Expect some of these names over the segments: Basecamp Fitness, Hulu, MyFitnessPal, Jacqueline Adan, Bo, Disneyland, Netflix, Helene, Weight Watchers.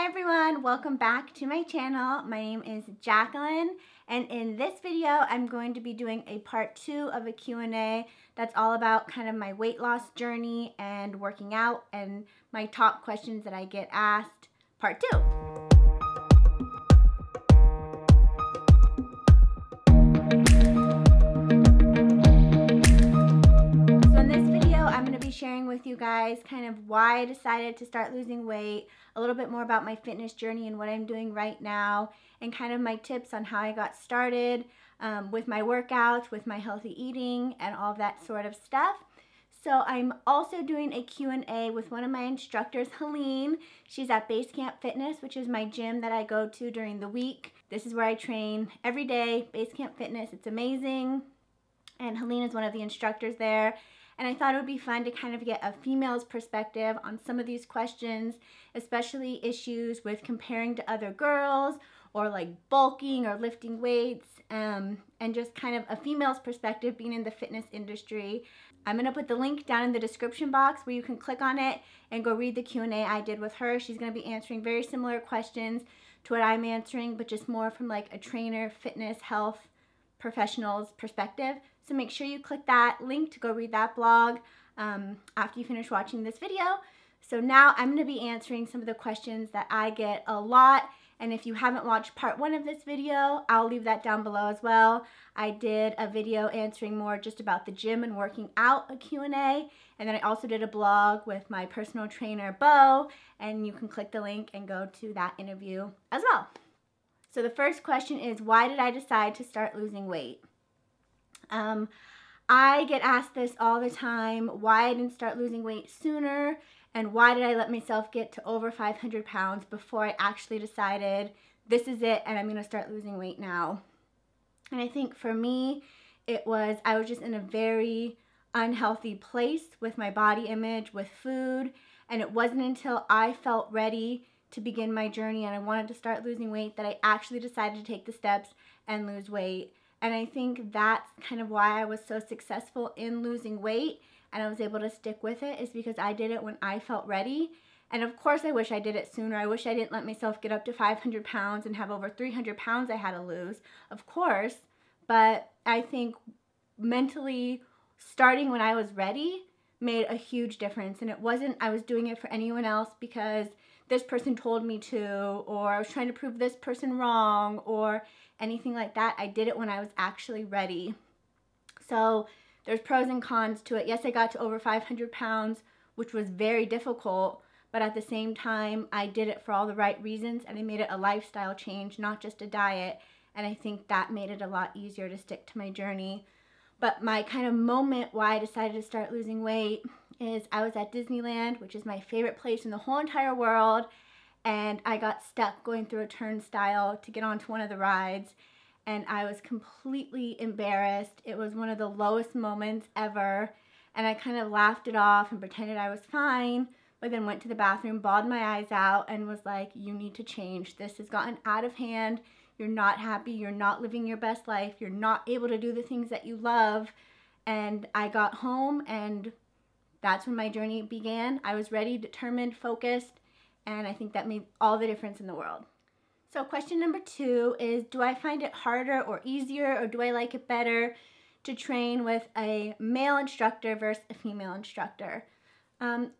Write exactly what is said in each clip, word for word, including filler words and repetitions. Hi everyone, welcome back to my channel. My name is Jacqueline, and in this video I'm going to be doing a part two of a Q and A that's all about kind of my weight loss journey and working out and my top questions that I get asked, part two. Sharing with you guys kind of why I decided to start losing weight, a little bit more about my fitness journey and what I'm doing right now, and kind of my tips on how I got started um, with my workouts, with my healthy eating, and all that sort of stuff. So I'm also doing a Q and A with one of my instructors, Helene. She's at Basecamp Fitness, which is my gym that I go to during the week. This is where I train every day, Basecamp Fitness. It's amazing, and Helene is one of the instructors there. And I thought it would be fun to kind of get a female's perspective on some of these questions, especially issues with comparing to other girls or like bulking or lifting weights, um, and just kind of a female's perspective being in the fitness industry. I'm gonna put the link down in the description box where you can click on it and go read the Q and A I did with her. She's gonna be answering very similar questions to what I'm answering, but just more from like a trainer, fitness, health professional's perspective. So make sure you click that link to go read that blog um, after you finish watching this video. So now I'm going to be answering some of the questions that I get a lot. And if you haven't watched part one of this video, I'll leave that down below as well. I did a video answering more just about the gym and working out, a Q and A. And then I also did a blog with my personal trainer, Bo, and you can click the link and go to that interview as well. So the first question is, why did I decide to start losing weight? Um, I get asked this all the time, why I didn't start losing weight sooner, and why did I let myself get to over five hundred pounds before I actually decided this is it and I'm going to start losing weight now. And I think for me, it was, I was just in a very unhealthy place with my body image, with food, and it wasn't until I felt ready to begin my journey and I wanted to start losing weight that I actually decided to take the steps and lose weight. And I think that's kind of why I was so successful in losing weight and I was able to stick with it, is because I did it when I felt ready. And of course I wish I did it sooner. I wish I didn't let myself get up to five hundred pounds and have over three hundred pounds I had to lose, of course. But I think mentally starting when I was ready made a huge difference. And it wasn't I was doing it for anyone else because this person told me to, or I was trying to prove this person wrong, or anything like that. I did it when I was actually ready. So there's pros and cons to it. Yes, I got to over five hundred pounds, which was very difficult, but at the same time, I did it for all the right reasons, and I made it a lifestyle change, not just a diet, and I think that made it a lot easier to stick to my journey. But my kind of moment why I decided to start losing weight is I was at Disneyland, which is my favorite place in the whole entire world, and I got stuck going through a turnstile to get onto one of the rides, and I was completely embarrassed. It was one of the lowest moments ever, and I kind of laughed it off and pretended I was fine, but then went to the bathroom, bawled my eyes out, and was like, you need to change. This has gotten out of hand. You're not happy. You're not living your best life. You're not able to do the things that you love. And I got home, and that's when my journey began. I was ready, determined, focused, and I think that made all the difference in the world. So question number two is, do I find it harder or easier, or do I like it better to train with a male instructor versus a female instructor? Um,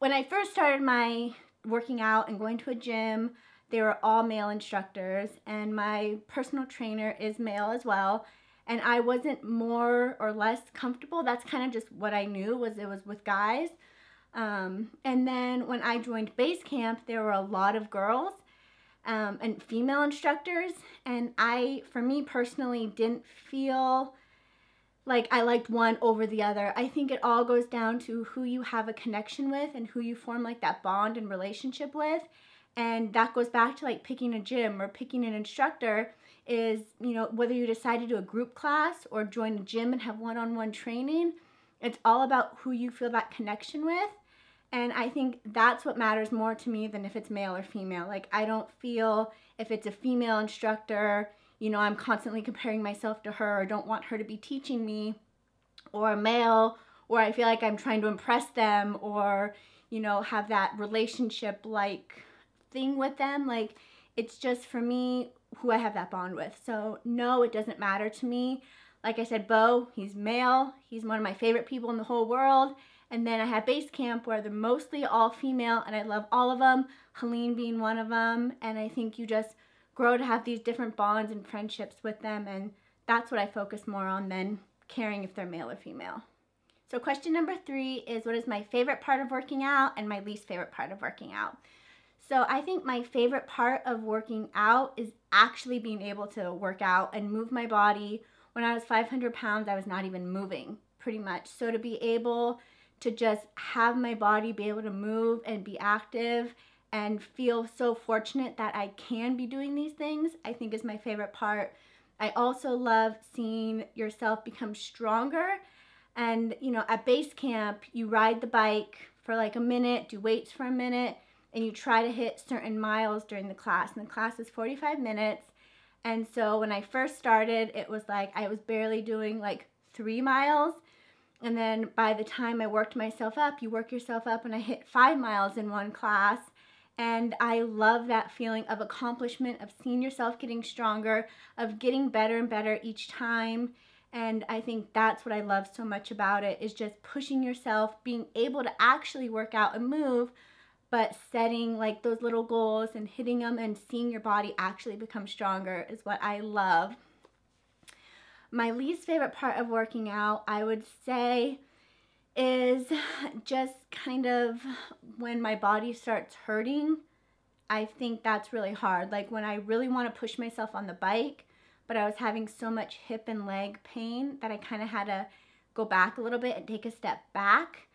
when I first started my working out and going to a gym, they were all male instructors, and my personal trainer is male as well. And I wasn't more or less comfortable. That's kind of just what I knew, was it was with guys. Um, and then when I joined Basecamp, there were a lot of girls um, and female instructors. And I, for me personally, didn't feel like I liked one over the other. I think it all goes down to who you have a connection with and who you form like that bond and relationship with. And that goes back to like picking a gym or picking an instructor. Is, you know, whether you decide to do a group class or join a gym and have one-on-one training, it's all about who you feel that connection with. And I think that's what matters more to me than if it's male or female. Like, I don't feel if it's a female instructor, you know, I'm constantly comparing myself to her or don't want her to be teaching me, or a male, or I feel like I'm trying to impress them, or, you know, have that relationship like thing with them. Like, it's just for me who I have that bond with. So no, it doesn't matter to me. Like I said, Bo, he's male. He's one of my favorite people in the whole world. And then I have Basecamp, where they're mostly all female, and I love all of them, Helene being one of them. And I think you just grow to have these different bonds and friendships with them, and that's what I focus more on than caring if they're male or female. So question number three is, what is my favorite part of working out and my least favorite part of working out? So I think my favorite part of working out is actually being able to work out and move my body. When I was five hundred pounds, I was not even moving, pretty much. So to be able to just have my body be able to move and be active and feel so fortunate that I can be doing these things, I think is my favorite part. I also love seeing yourself become stronger. And, you know, at base camp, you ride the bike for like a minute, do weights for a minute, and you try to hit certain miles during the class. And the class is forty-five minutes. And so when I first started, it was like I was barely doing like three miles. And then by the time I worked myself up, you work yourself up, and I hit five miles in one class. And I love that feeling of accomplishment, of seeing yourself getting stronger, of getting better and better each time. And I think that's what I love so much about it, is just pushing yourself, being able to actually work out and move, but setting like those little goals and hitting them and seeing your body actually become stronger is what I love. My least favorite part of working out, I would say, is just kind of when my body starts hurting. I think that's really hard. Like when I really want to push myself on the bike, but I was having so much hip and leg pain that I kind of had to go back a little bit and take a step back.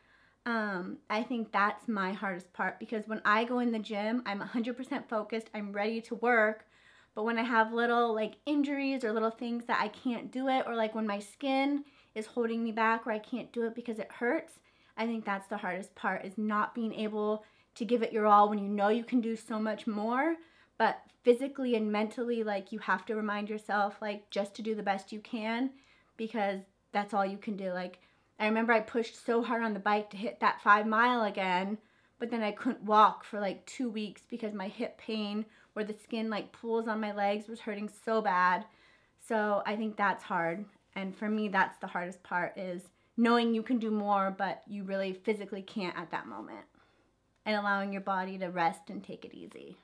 Um, I think that's my hardest part, because when I go in the gym, I'm one hundred percent focused. I'm ready to work. But when I have little like injuries or little things that I can't do it, or like when my skin is holding me back or I can't do it because it hurts, I think that's the hardest part, is not being able to give it your all when you know you can do so much more. But physically and mentally, like, you have to remind yourself like just to do the best you can, because that's all you can do. Like, I remember I pushed so hard on the bike to hit that five mile again, but then I couldn't walk for like two weeks because my hip pain, where the skin like pools on my legs, was hurting so bad. So I think that's hard. And for me, that's the hardest part, is knowing you can do more, but you really physically can't at that moment, and allowing your body to rest and take it easy.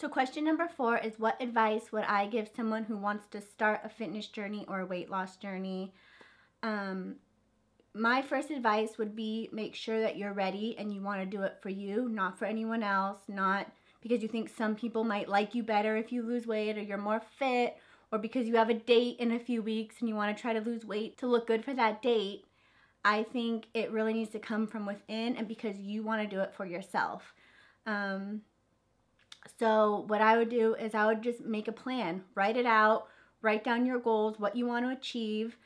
So question number four is, what advice would I give someone who wants to start a fitness journey or a weight loss journey? Um, My first advice would be, make sure that you're ready and you want to do it for you, not for anyone else, not because you think some people might like you better if you lose weight, or you're more fit, or because you have a date in a few weeks and you want to try to lose weight to look good for that date. I think it really needs to come from within, and because you want to do it for yourself. Um, so what I would do is, I would just make a plan, write it out, write down your goals, what you want to achieve.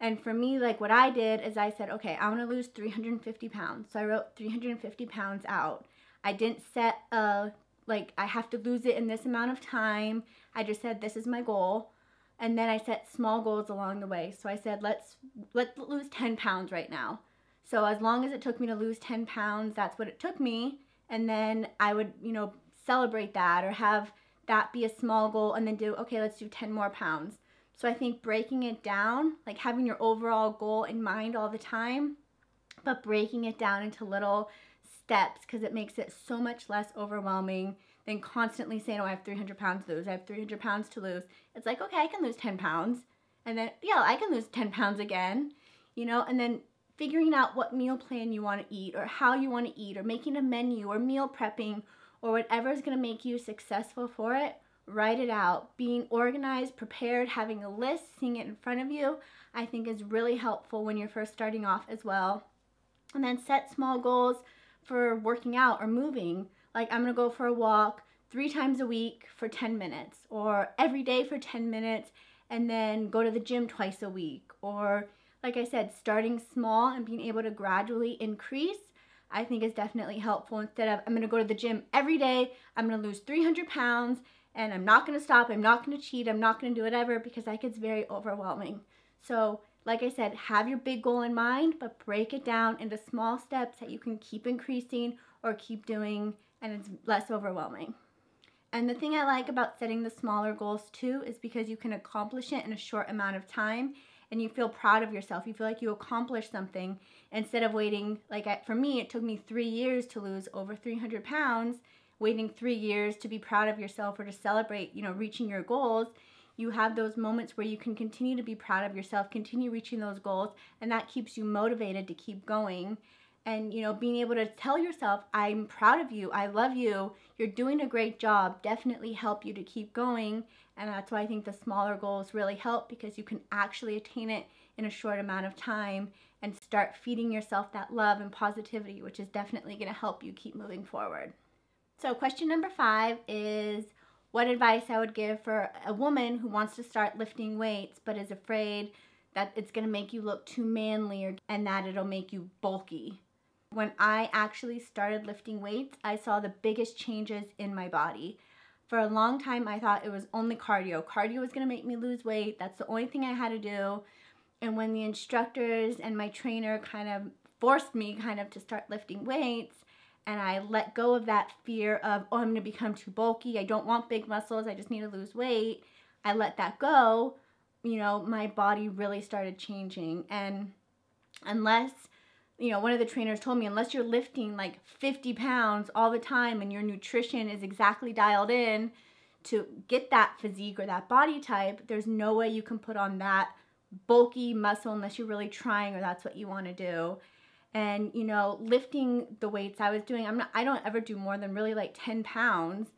And for me, like what I did is I said, okay, I want to lose three hundred fifty pounds. So I wrote three hundred fifty pounds out. I didn't set a, like, I have to lose it in this amount of time. I just said, this is my goal. And then I set small goals along the way. So I said, let's, let's lose ten pounds right now. So as long as it took me to lose ten pounds, that's what it took me. And then I would, you know, celebrate that, or have that be a small goal, and then do, okay, let's do ten more pounds. So I think breaking it down, like having your overall goal in mind all the time, but breaking it down into little steps, because it makes it so much less overwhelming than constantly saying, oh, I have three hundred pounds to lose, I have three hundred pounds to lose. It's like, okay, I can lose ten pounds. And then, yeah, I can lose ten pounds again, you know, and then figuring out what meal plan you want to eat, or how you want to eat, or making a menu, or meal prepping, or whatever is going to make you successful for it. Write it out. Being organized, prepared, having a list, seeing it in front of you, I think is really helpful when you're first starting off as well. And then set small goals for working out or moving. Like, I'm going to go for a walk three times a week for ten minutes, or every day for ten minutes, and then go to the gym twice a week. Or, like I said, starting small and being able to gradually increase, I think is definitely helpful, instead of, I'm going to go to the gym every day, I'm going to lose three hundred pounds, and I'm not going to stop, I'm not going to cheat, I'm not going to do whatever, because that gets very overwhelming. So, like I said, have your big goal in mind, but break it down into small steps that you can keep increasing or keep doing, and it's less overwhelming. And the thing I like about setting the smaller goals too is because you can accomplish it in a short amount of time and you feel proud of yourself. You feel like you accomplished something instead of waiting. Like I, for me, it took me three years to lose over three hundred pounds, waiting three years to be proud of yourself or to celebrate, you know, reaching your goals. You have those moments where you can continue to be proud of yourself, continue reaching those goals, and that keeps you motivated to keep going. And, you know, being able to tell yourself, I'm proud of you, I love you, you're doing a great job, definitely help you to keep going. And that's why I think the smaller goals really help, because you can actually attain it in a short amount of time and start feeding yourself that love and positivity, which is definitely gonna help you keep moving forward. So question number five is, what advice I would give for a woman who wants to start lifting weights but is afraid that it's gonna make you look too manly or, and that it'll make you bulky. When I actually started lifting weights, I saw the biggest changes in my body. For a long time, I thought it was only cardio. Cardio was gonna make me lose weight. That's the only thing I had to do. And when the instructors and my trainer kind of forced me kind of to start lifting weights, and I let go of that fear of, oh, I'm gonna become too bulky, I don't want big muscles, I just need to lose weight, I let that go, you know, my body really started changing. And unless, you know, one of the trainers told me, unless you're lifting like fifty pounds all the time and your nutrition is exactly dialed in to get that physique or that body type, there's no way you can put on that bulky muscle unless you're really trying or that's what you wanna do. And, you know, lifting the weights I was doing, I'm not, I don't ever do more than really like ten pounds.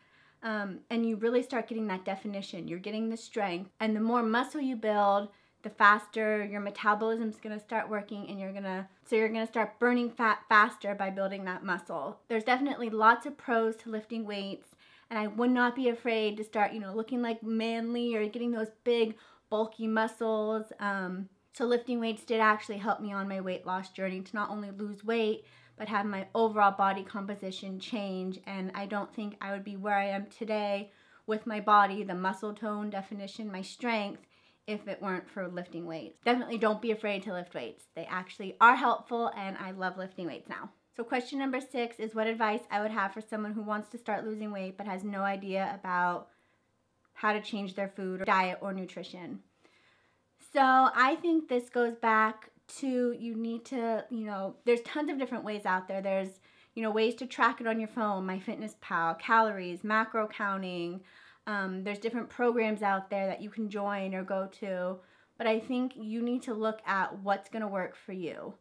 Um, and you really start getting that definition. You're getting the strength. And the more muscle you build, the faster your metabolism is going to start working. And you're going to, so you're going to start burning fat faster by building that muscle. There's definitely lots of pros to lifting weights. And I would not be afraid to start, you know, looking like manly or getting those big, bulky muscles. Um, So lifting weights did actually help me on my weight loss journey to not only lose weight, but have my overall body composition change. And I don't think I would be where I am today with my body, the muscle tone, definition, my strength, if it weren't for lifting weights. Definitely don't be afraid to lift weights. They actually are helpful and I love lifting weights now. So question number six is what advice I would have for someone who wants to start losing weight but has no idea about how to change their food, or diet, or nutrition. So I think this goes back to you need to, you know, there's tons of different ways out there. There's, you know, ways to track it on your phone, MyFitnessPal, calories, macro counting. Um, there's different programs out there that you can join or go to. But I think you need to look at what's going to work for you.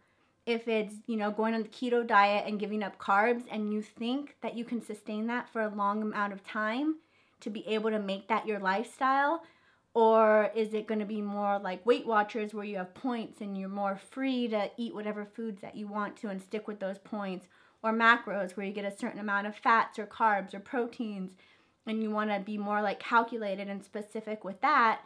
If it's, you know, going on the keto diet and giving up carbs and you think that you can sustain that for a long amount of time to be able to make that your lifestyle, or is it going to be more like Weight Watchers where you have points and you're more free to eat whatever foods that you want to and stick with those points, or macros where you get a certain amount of fats or carbs or proteins and you want to be more like calculated and specific with that?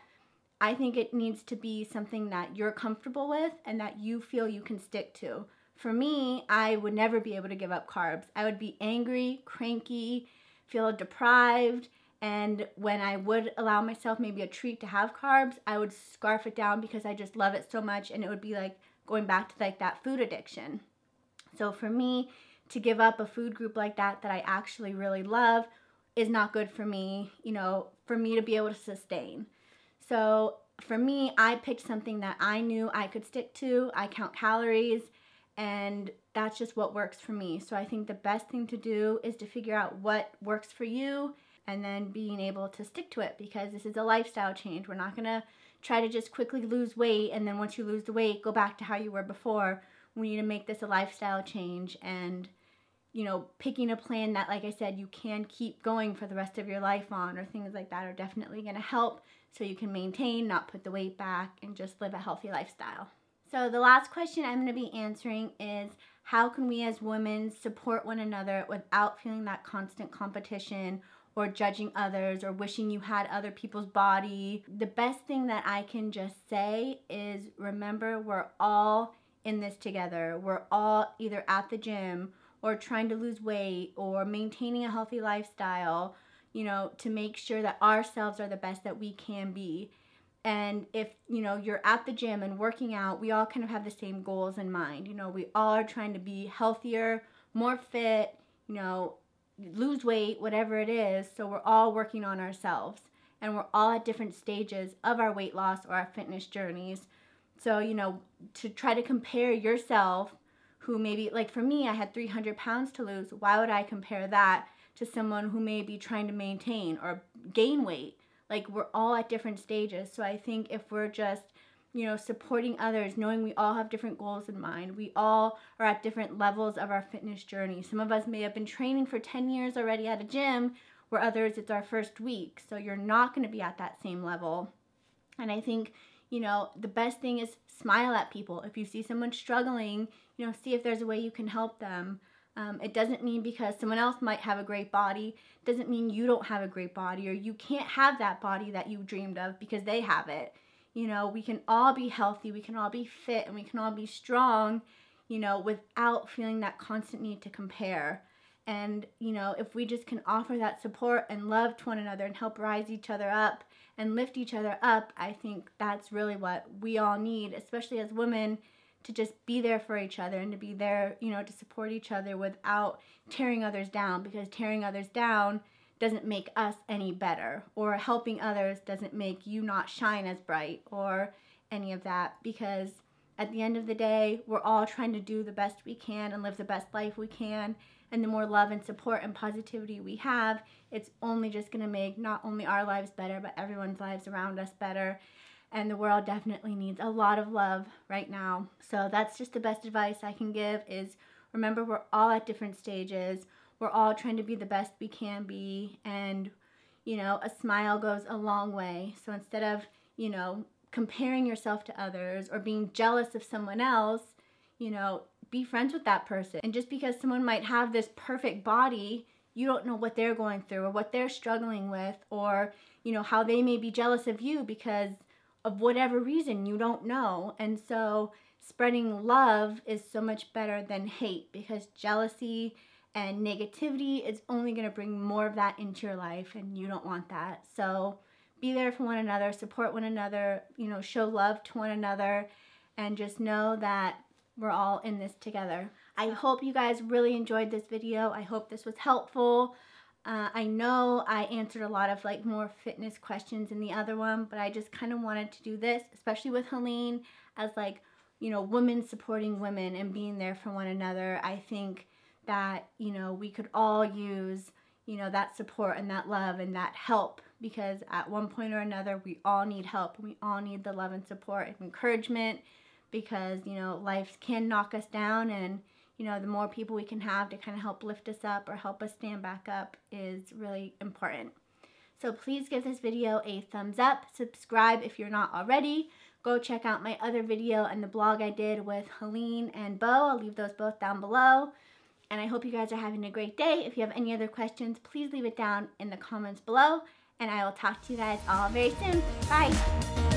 I think it needs to be something that you're comfortable with and that you feel you can stick to. For me, I would never be able to give up carbs. I would be angry, cranky, feel deprived. And when I would allow myself maybe a treat to have carbs, I would scarf it down because I just love it so much, and it would be like going back to like that food addiction. So for me, to give up a food group like that that I actually really love is not good for me, you know, for me to be able to sustain. So for me, I picked something that I knew I could stick to. I count calories, and that's just what works for me. So I think the best thing to do is to figure out what works for you, and then being able to stick to it, because this is a lifestyle change. We're not gonna try to just quickly lose weight and then once you lose the weight, go back to how you were before. We need to make this a lifestyle change, and, you know, picking a plan that, like I said, you can keep going for the rest of your life on, or things like that, are definitely gonna help so you can maintain, not put the weight back, and just live a healthy lifestyle. So the last question I'm gonna be answering is, how can we as women support one another without feeling that constant competition or judging others, or wishing you had other people's body? The best thing that I can just say is, remember, we're all in this together. We're all either at the gym or trying to lose weight or maintaining a healthy lifestyle, you know, to make sure that ourselves are the best that we can be. And if, you know, you're at the gym and working out, we all kind of have the same goals in mind. You know, we all are trying to be healthier, more fit, you know, lose weight, whatever it is. So we're all working on ourselves, and we're all at different stages of our weight loss or our fitness journeys. So, you know, to try to compare yourself, who maybe, like for me, I had three hundred pounds to lose. Why would I compare that to someone who may be trying to maintain or gain weight? Like, we're all at different stages. So I think if we're just, you know, supporting others, knowing we all have different goals in mind. We all are at different levels of our fitness journey. Some of us may have been training for ten years already at a gym, where others it's our first week. So you're not going to be at that same level. And I think, you know, the best thing is smile at people. If you see someone struggling, you know, see if there's a way you can help them. Um, it doesn't mean because someone else might have a great body, doesn't mean you don't have a great body, or you can't have that body that you dreamed of because they have it. You know, we can all be healthy, we can all be fit, and we can all be strong, you know, without feeling that constant need to compare. And, you know, if we just can offer that support and love to one another and help rise each other up and lift each other up, I think that's really what we all need, especially as women, to just be there for each other and to be there, you know, to support each other without tearing others down, because tearing others down doesn't make us any better, or helping others doesn't make you not shine as bright or any of that, because at the end of the day, we're all trying to do the best we can and live the best life we can, and the more love and support and positivity we have, it's only just going to make not only our lives better, but everyone's lives around us better, and the world definitely needs a lot of love right now. So that's just the best advice I can give, is remember we're all at different stages. We're all trying to be the best we can be, and, you know, a smile goes a long way. So instead of, you know, comparing yourself to others or being jealous of someone else, you know, be friends with that person. And just because someone might have this perfect body, you don't know what they're going through or what they're struggling with, or, you know, how they may be jealous of you because of whatever reason, you don't know. And so spreading love is so much better than hate, because jealousy and negativity is only going to bring more of that into your life, and you don't want that. So be there for one another, support one another, you know, show love to one another, and just know that we're all in this together. I hope you guys really enjoyed this video. I hope this was helpful. Uh, I know I answered a lot of like more fitness questions in the other one, but I just kind of wanted to do this, especially with Helene, as like, you know, women supporting women and being there for one another. I think that, you know, we could all use, you know, that support and that love and that help, because at one point or another, we all need help. We all need the love and support and encouragement, because, you know, life can knock us down, and, you know, the more people we can have to kind of help lift us up or help us stand back up is really important. So please give this video a thumbs up, subscribe if you're not already, go check out my other video and the blog I did with Helene and Bo. I'll leave those both down below. And I hope you guys are having a great day. If you have any other questions, please leave it down in the comments below. And I will talk to you guys all very soon. Bye.